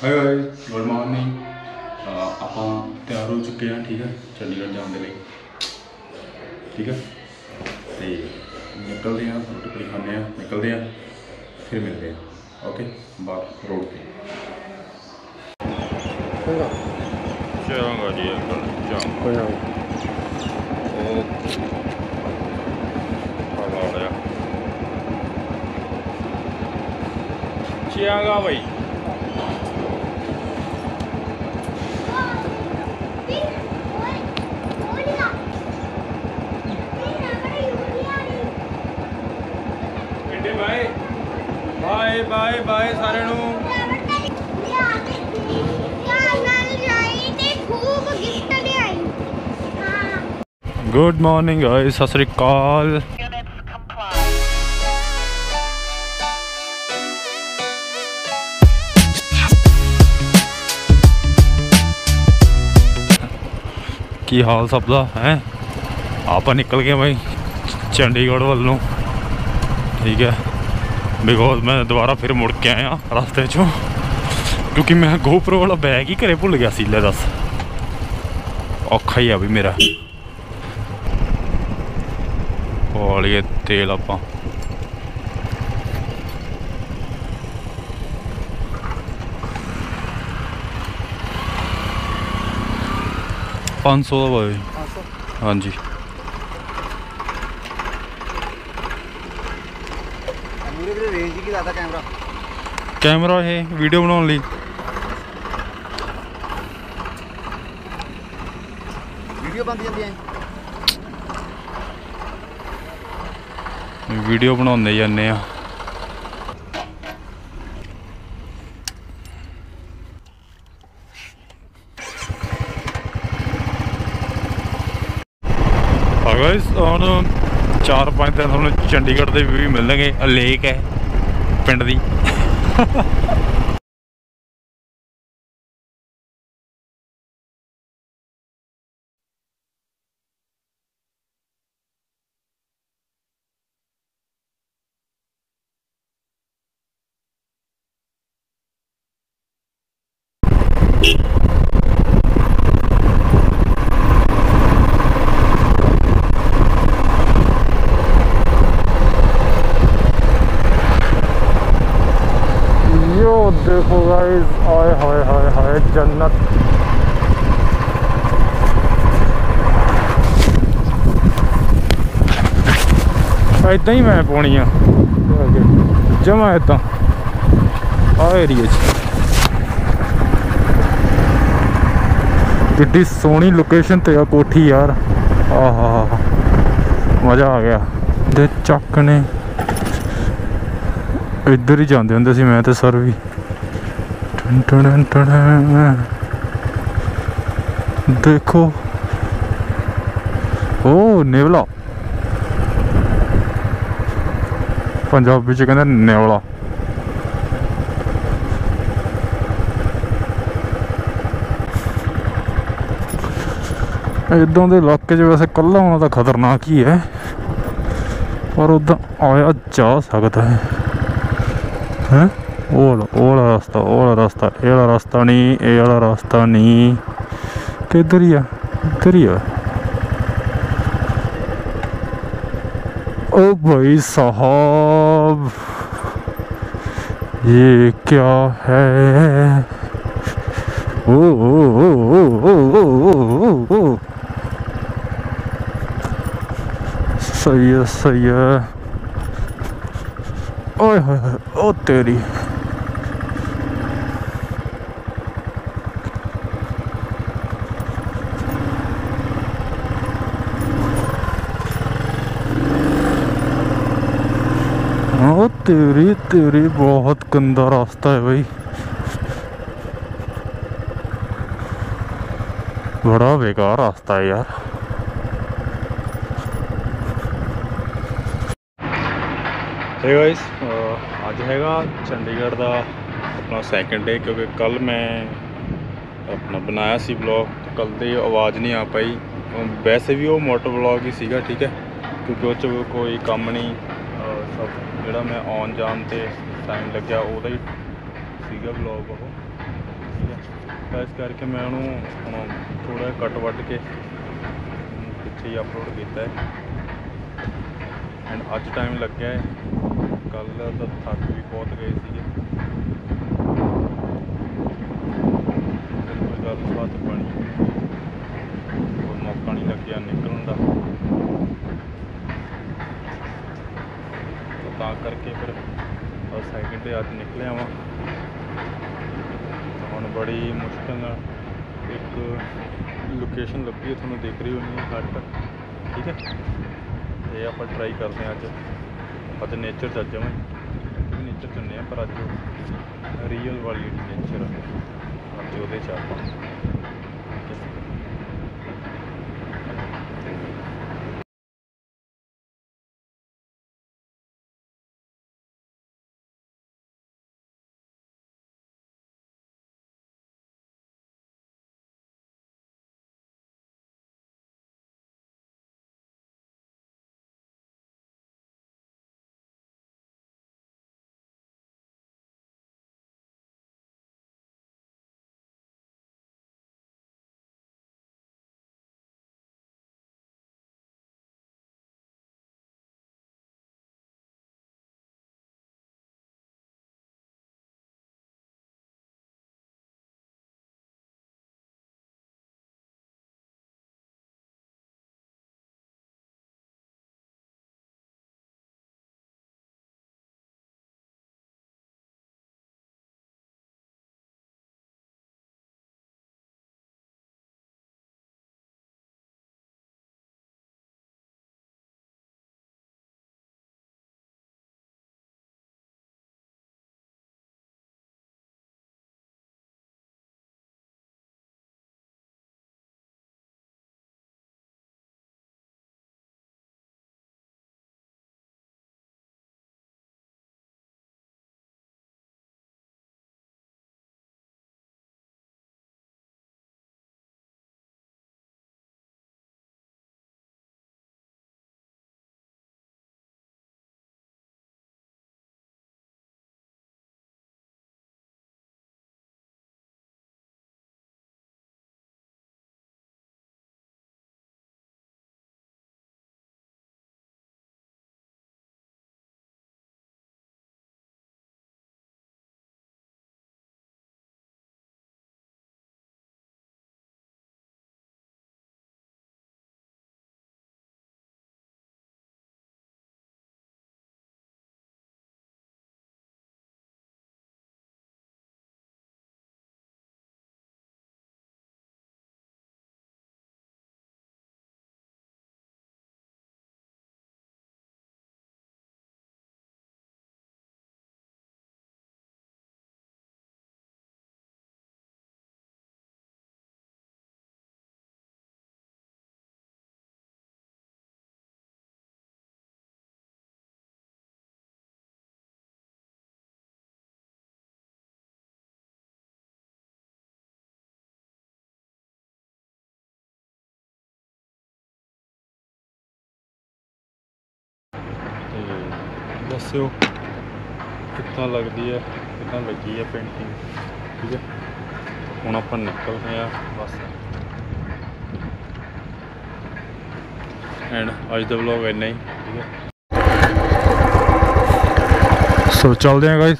हाय hi good morning. आप तैयार हो चुके हैं, ठीक है, चंडीगढ़ जाने के लिए। ठीक है, तो निकलते हैं, रोटी पूरी खाने हैं, निकलते हैं, फिर मिलते हैं। ओके, बात रोड पे चलूँगा जी, जाऊँगा। चंगा भाई, बाय बाय बाय सारे गुड मॉर्निंग गाइस, सत श्री अकाल। की हाल सब का है। आप निकल गए भाई चंडीगढ़ वालों, ठीक है, बिकॉज मैं दोबारा फिर मुड़ के आया रास्ते चो, क्योंकि मैं गोप्रो वाला बैग ही घरे भुल गया सी। ले दस औखा ही है भी मेरा। पालिए तेल आप £500 का भाई। हाँ जी, कैमरा है वीडियो बनाने लिए, वीडियो बनाने जाने। चार पाँच दिन थोड़ा चंडीगढ़ के भी मिलेंगे। लेक है पिंड दी। देखो गाइस, हाय हाय हाय हाय जन्नत। इदा ही मैं पानी हाँ जमा इदा आ एरिए कि सोहनी लोकेशन तो है कोठी यार। आहा मज़ा आ गया। दे चक ने इधर ही जाते होंगे सी, मैं तो सर भी देखो। ओ नेवला, पंजाबी च कहंदे नेवला। इदां दे इलाके च वैसे कल्ला होना तो खतरनाक ही है, पर उदां आया जा सकता है। ओला रास्ता ये वाला रास्ता नहीं कि इधर ही है। ओ भाई साहब, ये क्या है? ओ सही है। ओ तेरी तेरी बहुत गंदा रास्ता है भाई, बड़ा बेकार रास्ता है यार। हे गाइस, आज हैगा चंडीगढ़ का अपना सैकेंड डे, क्योंकि कल मैं अपना बनाया सी ब्लॉग, कल दी आवाज़ नहीं आ पाई। वैसे भी वो मोटर ब्लॉग ही सीगा, ठीक है, क्योंकि उसमें कोई काम नहीं, सब जो मैं आन जान टाइम लग्या, वह ब्लॉग है। इस करके मैं उन्होंने थोड़ा कट वट के पिछे ही अपलोड किया एंड आज टाइम लग गया है। कल तो थक भी बहुत गए थे, कोई गलबात बनी कोई मौका नहीं लगे निकलन का, तो करके फिर सैकेंड डे अज निकलिया वा। हम बड़ी मुश्किल एक लोकेशन लगी, थोड़ा देख रही होनी घट, ठीक है ये आप ट्राई करते हैं। अज नेचर से अज मैं नेचर चुने पर अज रियल वाली नेचर अज वो आप दस्यो कितना लगती है, कितना लगी है पेंटिंग। ठीक है हम आप निकलते हैं बस, एंड आज का व्लॉग इतना ही। ठीक है सो चलते हैं गाइस,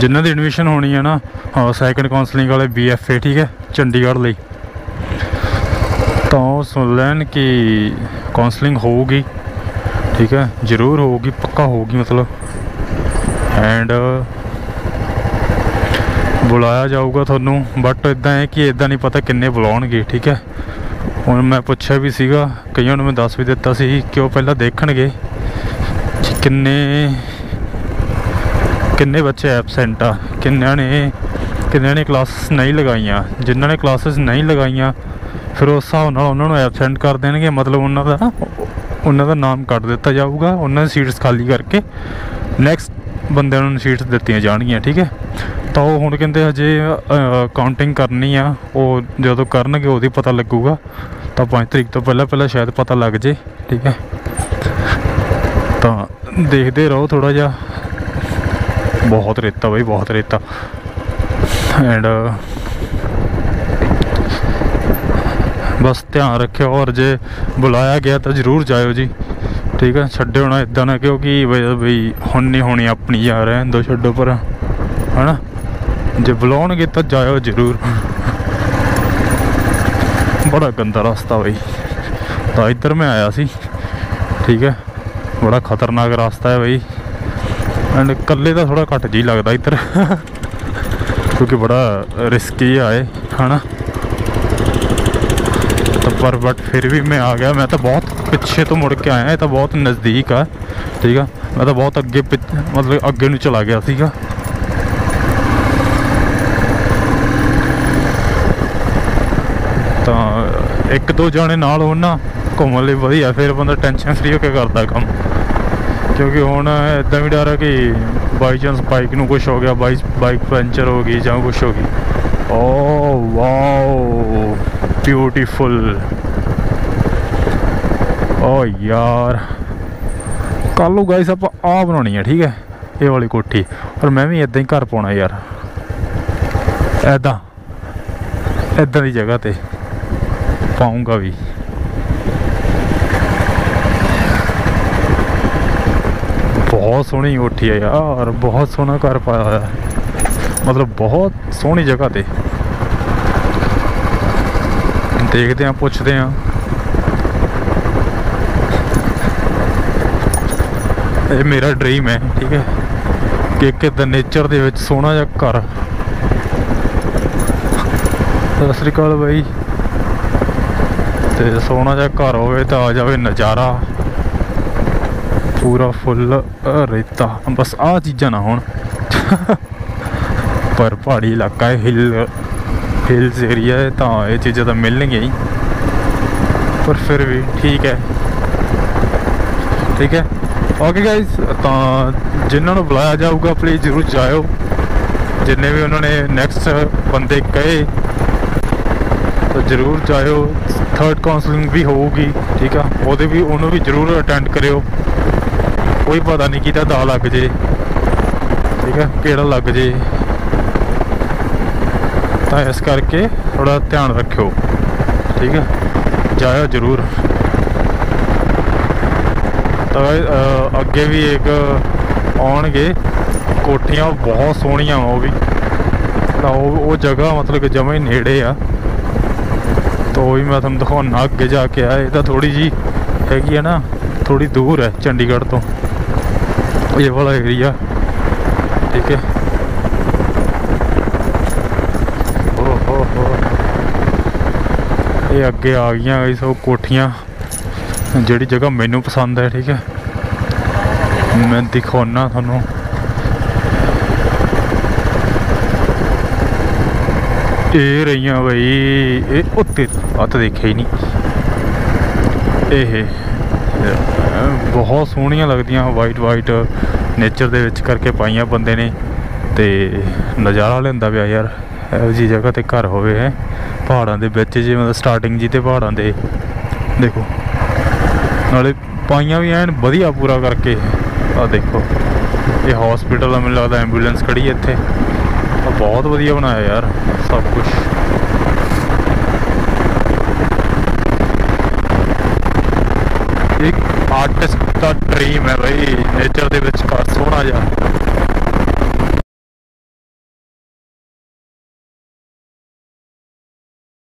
जिन्होंने एडमिशन होनी है ना सैकेंड काउंसलिंग वाले BFA ठीक है चंडीगढ़ लई, तो सुन लैन कि काउंसलिंग होगी ठीक है, जरूर होगी, पक्का होगी मतलब, एंड बुलाया जाऊगा थोनू। बट इदा है कि इदा नहीं पता किन्ने बुलाएंगे ठीक है। उन्हें मैं पूछा भी सीगा, कईयों ने मैं दस भी दिता सी कि वह पहला देखणगे किन्ने किन्ने बच्चे एबसेंट आ, किन्ने ने क्लासेस नहीं लगाइया। जिन्होंने क्लासेस नहीं लगाइया फिर उस हिसाब नाल उन्होंने एबसेंट कर देंगे, मतलब उन्होंने नाम कट दिता जाऊगा, उन्होंने सीट्स खाली करके नैक्सट बंदे नूं सीट्स दित्तियां जाणगियां ठीक है। तो हुण कहंदे हजे काउंटिंग करनी आ, वो जदों करनगे उहदी पता लगूगा, तो 5 तारीख तो पहला शायद पता लग जे ठीक है। तो देखते रहो थोड़ा जा, बहुत रेता भाई बहुत रेता। एंड बस ध्यान रखियो और जे बुलाया गया तो जरूर जायो जी, ठीक है। छड्डो ना इदा ना क्योंकि बई हुण नहीं होनी अपनी यार, रहन दो छड्डो पर, है ना। जे बुलाउणगे तो जायो जरूर। बड़ा गंदा रास्ता बई, तो इधर मैं आया सी, ठीक है। बड़ा खतरनाक रास्ता है बई, एंड कल्ले तो थोड़ा घट जी लगता इधर क्योंकि बड़ा रिस्की आए, है ना। पर बट फिर भी मैं आ गया। मैं तो बहुत पीछे तो मुड़ के आया, ये तो बहुत नज़दीक है, ठीक है। मैं तो बहुत अगे मतलब अगे नूं चला गया सीगा। तो एक दो जने नाल होण ना घूमण लई वधिया, फिर बंदा टेंशन फ्री होकर करता काम। क्योंकि हुण इदां भी डर है कि बाई चांस बाइक नूं कुछ हो गया, बाइक पंचर हो गई जां कुछ हो गई। Oh wow beautiful. ओ यार कल नूं गाइस आप बनानी है, ठीक है, ये वाली कोठी। और मैं भी इदा ही घर पाना यार, इदा की जगह पे पाऊंगा भी। बहुत सोहनी कोठी है यार, बहुत सोहना घर पाया हुआ है, मतलब बहुत सोहनी जगह पे। देखते हैं, पूछते हैं। ये मेरा ड्रीम है, ठीक है, कि एक नेचर दे विच सोहना जा घर। सत श्री अकाल भाई। तो सोहना जा घर होवे तो आ जाए नज़ारा पूरा फुल रेता, बस आ चीज़ां ना होण। पर पहाड़ी इलाका है, हिल्स एरिया है, तो ये चीज़ें तो मिलनेंगी ही, पर फिर भी ठीक है, ठीक है। ओके गाइज, तो जिन्होंने बुलाया जाऊगा प्लीज़ जरूर जाओ। जिन्हें भी उन्होंने नैक्सट बंदे कहे तो जरूर जाओ। थर्ड काउंसलिंग भी होगी, ठीक है, वो भी उन्होंने भी जरूर अटेंड करो। कोई पता नहीं कि दा लग जे, ठीक है, केड़ा लग जे, तो इस करके थोड़ा ध्यान रखियो, ठीक है, जायो जरूर। तो अगे भी एक आउणगे कोठियाँ बहुत सोहणियां, वो भी वो जगह मतलब कि जमे नेड़े आ, तो भी मैं तुहानूं दिखाउणा अगे जाके। आए तो थोड़ी जी हैगी है ना, थोड़ी दूर है चंडीगढ़ तो ये वाला एरिया, ठीक है। ये अगे आ गई इस वो कोठियाँ जिहड़ी जगह मैनू पसंद है, ठीक है, मैं दिखाना थानू। ये रही बई, ये उत्ते हत्थ देखे ही नहीं। ये बहुत सोहणियां लगदियां, वाइट वाइट नेचर दे विच करके पाइयां बंदे ने, ते नज़ारा लैंदा पिया यार। इहो जी जगह ते घर होवे है पहाड़ों के बिच, जी मतलब स्टार्टिंग जी तो पहाड़ों के देखो नाले पाइया भी एन वधिया पूरा करके। आ देखो ये हॉस्पिटल, मैनूं लगदा एंबूलेंस खड़ी है इत्थे, बहुत वधिया बनाया यार सब कुछ। एक आर्टिस्ट का ड्रीम है भाई, नेचर दे विच सोहना जा